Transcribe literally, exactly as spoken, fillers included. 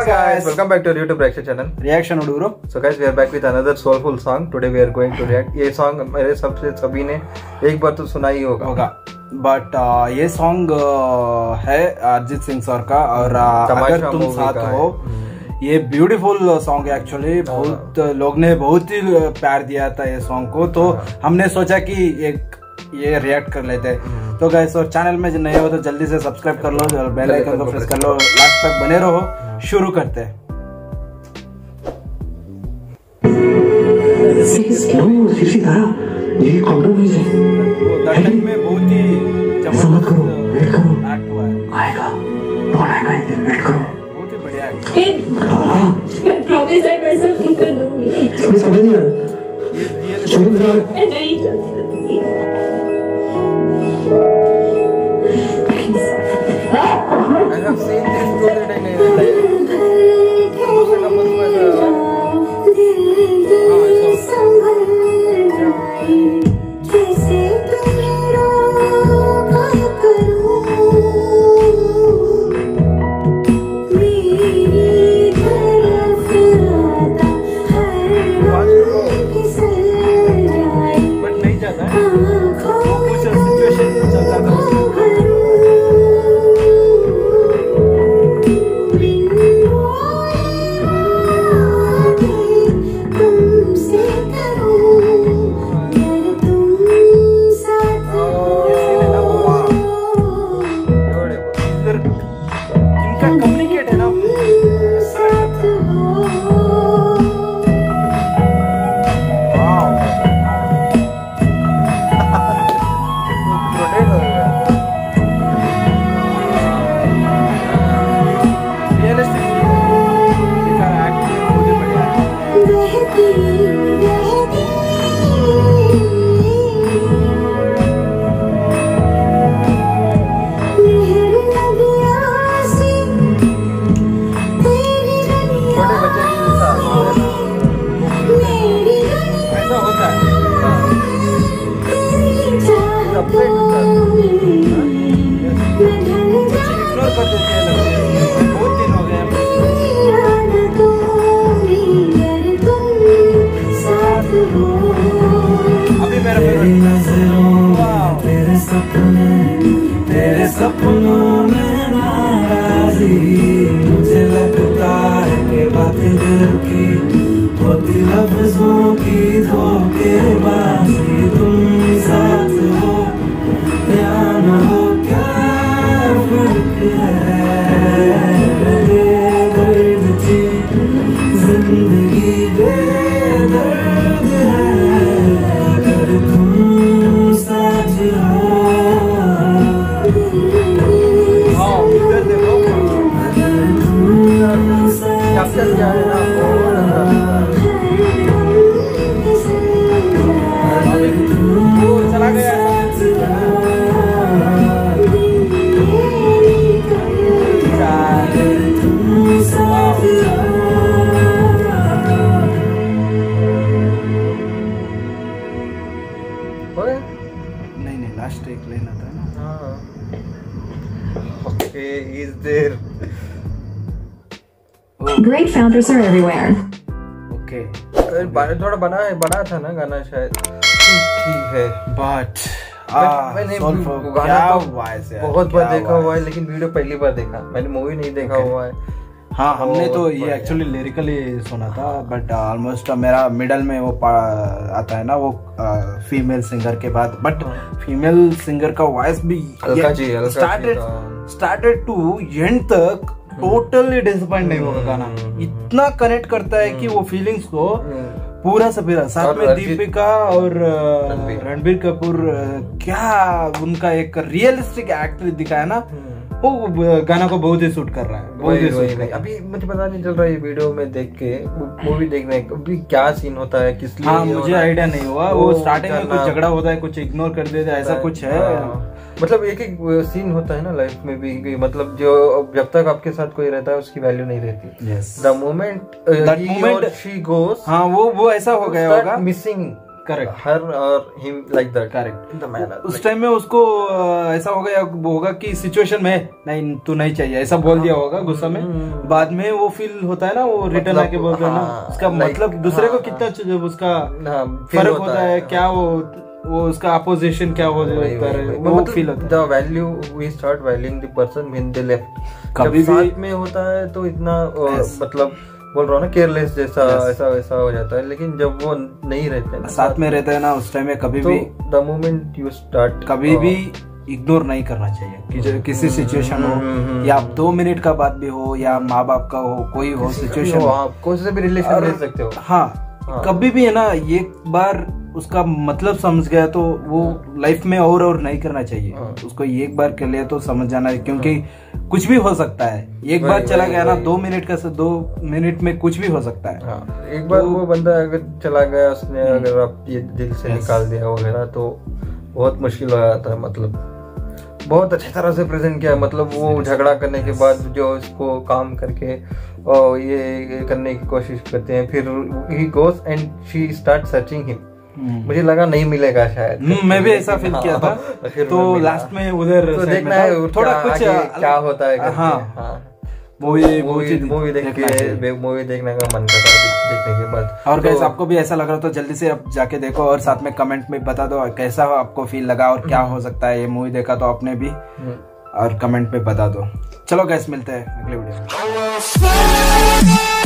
Hello guys, welcome back to our YouTube reaction channel. Reaction Uduru. So guys, we are back with another soulful song. Today we are going to react. ये song मेरे सबसे सभी ने एक बार तो सुना ही होगा. होगा. But uh, ये song uh, है अरिजीत सिंह सर का और uh, अगर तुम साथ हो ये ब्यूटीफुल सॉन्ग है. एक्चुअली बहुत लोग ने बहुत ही प्यार दिया था ये सॉन्ग को, तो हमने सोचा कि एक ये रिएक्ट कर लेते हैं. तो गाइस और चैनल में जो नए हो तो जल्दी से सब्सक्राइब कर लो और बेल आइकन को प्रेस कर लो. लास्ट तक बने रहो. शुरू करते हैं. इसी तरह ये कॉम्प्रोमाइज है. दर्शक में बहुत ही चमत्कार करो. वेट करो आएगा कौन आएगा. वेट करो. बहुत ही बढ़िया है. आई प्रॉमिस आई मायसेल्फ कि कर लूंगी. समझ नहीं आ रहा. ये शुरू कर. I have seen this two or three times in my life. Most of the most of the. Oh, it's awesome. But नहीं जाता है. कुछ situation में चल जाता है. Great founders are everywhere. Okay. थोड़ा बना है, बड़ा था ना गाना शायद. ठीक है. But मैंने गाना तो बहुत बार देखा हुआ है, लेकिन वीडियो पहली बार देखा. मैंने मूवी नहीं देखा हुआ है. हाँ, हमने तो ये एक्चुअली लिरिकली सुना था, बट ऑलमोस्ट मेरा मिडल में वो आता है ना वो फीमेल सिंगर के बाद. बट फीमेल सिंगर का वॉइस भी स्टार्टेड स्टार्टेड टू एंड तक टोटली डिसअपॉइंट नहीं होगा. गाना इतना कनेक्ट करता है कि वो फीलिंग्स को पूरा सपेरा. साथ में दीपिका और रणबीर कपूर, क्या उनका एक रियलिस्टिक एक्ट दिखाया ना. वो गाना को बहुत ही सूट कर रहा है. बहुत ही सूट कर. अभी मुझे पता नहीं चल रहा है ये वीडियो में देख के, मूवी देखने अभी क्या सीन होता है किस लिए. हाँ, मुझे आइडिया नहीं हुआ. वो स्टार्टिंग में कुछ झगड़ा होता है, कुछ इग्नोर कर देते, ऐसा कुछ है. मतलब एक एक सीन होता है ना लाइफ में भी. मतलब जो जब तक आपके साथ कोई रहता है उसकी वैल्यू नहीं रहती. The moment that moment she goes. हाँ, वो वो ऐसा हो गया होगा. मिसिंग करेक्ट, हर और हिम लाइक दैट, करेक्ट। उस टाइम में उसको ऐसा होगा या वो होगा कि सिचुएशन में नहीं तू नहीं चाहिए ऐसा बोल दिया होगा गुस्सा में, बाद में वो फील होता है ना वो रिटर्न आके बोल रहा है ना, उसका मतलब दूसरे को कितना उसका फर्क होता है, क्या वो वो उसका अपोजिशन क्या हो जाएगा, value we start valuing the person when they left. कभी साथ में होता है तो इतना मतलब बोल रहा हूँ ना केयरलेस जैसा ऐसा वैसा हो जाता है, लेकिन जब वो नहीं रहते हैं साथ में रहता है ना उस टाइम में कभी भी द मोमेंट यू स्टार्ट कभी भी इग्नोर नहीं करना चाहिए कि जो किसी सिचुएशन हो या आप दो मिनट का बात भी हो या माँ बाप का हो कोई हो सिचुएशन आप कौन से भी रिलेशन रह सकते हो। हाँ कभी भी है ना एक बार उसका मतलब समझ गया तो वो लाइफ में और और नहीं करना चाहिए, उसको एक बार के लिए तो समझ जाना है क्योंकि कुछ भी हो सकता है, एक बार चला गया ना दो मिनट का दो मिनट में कुछ भी हो सकता है। हाँ। एक बार तो, वो बंदा अगर चला गया उसने अगर आप ये दिल से निकाल दिया वगैरह तो बहुत मुश्किल हो जाता है, मतलब बहुत अच्छी तरह से प्रेजेंट किया, मतलब वो झगड़ा करने के बाद जो इसको काम करके और ये करने की कोशिश करते हैं, फिर he goes and she start searching him. मुझे लगा नहीं मिलेगा शायद, मैं भी ऐसा फील किया था तो लास्ट में उधर तो देखना है थोड़ा कुछ क्या होता है। हाँ मूवी मूवी देख के मूवी देखने का मन करता है देखने के बाद। और गाइस आपको भी ऐसा लग रहा हो तो जल्दी से आप जाके देखो और साथ में कमेंट में बता दो कैसा आपको फील लगा और क्या हो सकता है ये मूवी देखा तो आपने भी, और कमेंट में बता दो। चलो गाइस मिलते हैं अगले वीडियो में।